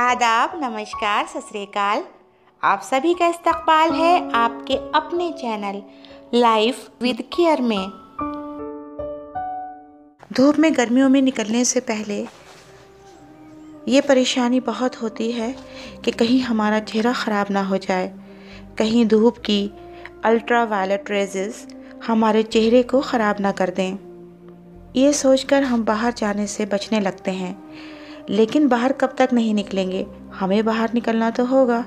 आदाब, नमस्कार, सत श्री अकाल। आप सभी का इस्तकबाल है आपके अपने चैनल लाइफ विद केयर में। धूप में गर्मियों में निकलने से पहले ये परेशानी बहुत होती है कि कहीं हमारा चेहरा ख़राब ना हो जाए, कहीं धूप की अल्ट्रा वायलेट रेजेस हमारे चेहरे को ख़राब ना कर दें। ये सोचकर हम बाहर जाने से बचने लगते हैं, लेकिन बाहर कब तक नहीं निकलेंगे, हमें बाहर निकलना तो होगा।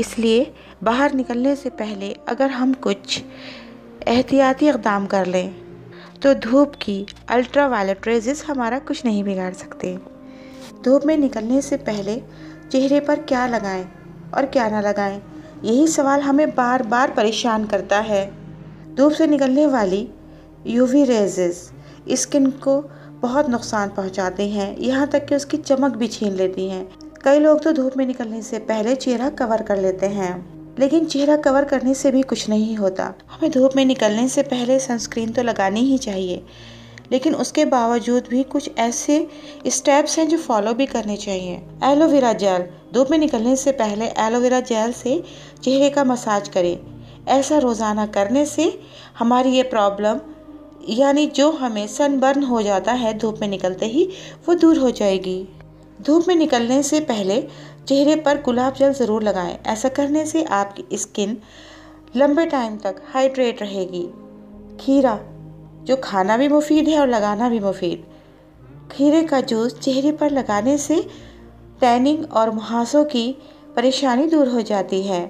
इसलिए बाहर निकलने से पहले अगर हम कुछ एहतियाती इक़दाम कर लें तो धूप की अल्ट्रा वायलेट रेजेस हमारा कुछ नहीं बिगाड़ सकते। धूप में निकलने से पहले चेहरे पर क्या लगाएं और क्या ना लगाएं, यही सवाल हमें बार बार परेशान करता है। धूप से निकलने वाली यूवी रेजेस स्किन को बहुत नुकसान पहुंचाते हैं, यहाँ तक कि उसकी चमक भी छीन लेती हैं। कई लोग तो धूप में निकलने से पहले चेहरा कवर कर लेते हैं, लेकिन चेहरा कवर करने से भी कुछ नहीं होता। हमें धूप में निकलने से पहले सनस्क्रीन तो लगानी ही चाहिए, लेकिन उसके बावजूद भी कुछ ऐसे स्टेप्स हैं जो फॉलो भी करने चाहिए। एलोवेरा जेल, धूप में निकलने से पहले एलोवेरा जेल से चेहरे का मसाज करें। ऐसा रोज़ाना करने से हमारी ये प्रॉब्लम, यानी जो हमें सनबर्न हो जाता है धूप में निकलते ही, वो दूर हो जाएगी। धूप में निकलने से पहले चेहरे पर गुलाब जल ज़रूर लगाएं। ऐसा करने से आपकी स्किन लंबे टाइम तक हाइड्रेट रहेगी। खीरा, जो खाना भी मुफीद है और लगाना भी मुफीद, खीरे का जूस चेहरे पर लगाने से टैनिंग और मुहासों की परेशानी दूर हो जाती है।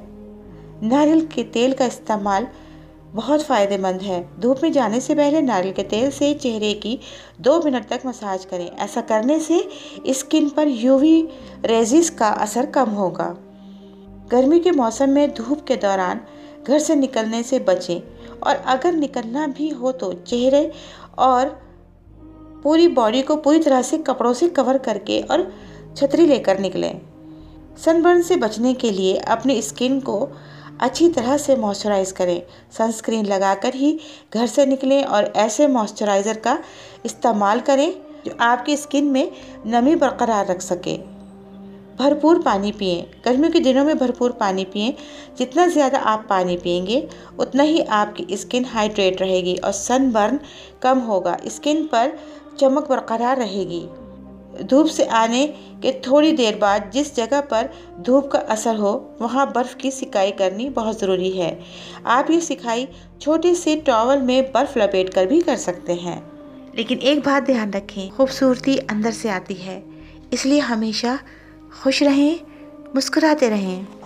नारियल के तेल का इस्तेमाल बहुत फ़ायदेमंद है। धूप में जाने से पहले नारियल के तेल से चेहरे की 2 मिनट तक मसाज करें। ऐसा करने से स्किन पर यूवी रेजिस का असर कम होगा। गर्मी के मौसम में धूप के दौरान घर से निकलने से बचें, और अगर निकलना भी हो तो चेहरे और पूरी बॉडी को पूरी तरह से कपड़ों से कवर करके और छतरी लेकर निकलें। सनबर्न से बचने के लिए अपनी स्किन को अच्छी तरह से मॉइस्चराइज़ करें। सनस्क्रीन लगाकर ही घर से निकलें और ऐसे मॉइस्चराइज़र का इस्तेमाल करें जो आपकी स्किन में नमी बरकरार रख सके। भरपूर पानी पिएं। गर्मियों के दिनों में भरपूर पानी पिएं। जितना ज़्यादा आप पानी पिएंगे उतना ही आपकी स्किन हाइड्रेट रहेगी और सनबर्न कम होगा, स्किन पर चमक बरकरार रहेगी। धूप से आने के थोड़ी देर बाद जिस जगह पर धूप का असर हो वहाँ बर्फ़ की सिकाई करनी बहुत ज़रूरी है। आप ये सिकाई छोटे से टॉवल में बर्फ़ लपेट कर भी कर सकते हैं। लेकिन एक बात ध्यान रखें, खूबसूरती अंदर से आती है, इसलिए हमेशा खुश रहें, मुस्कुराते रहें।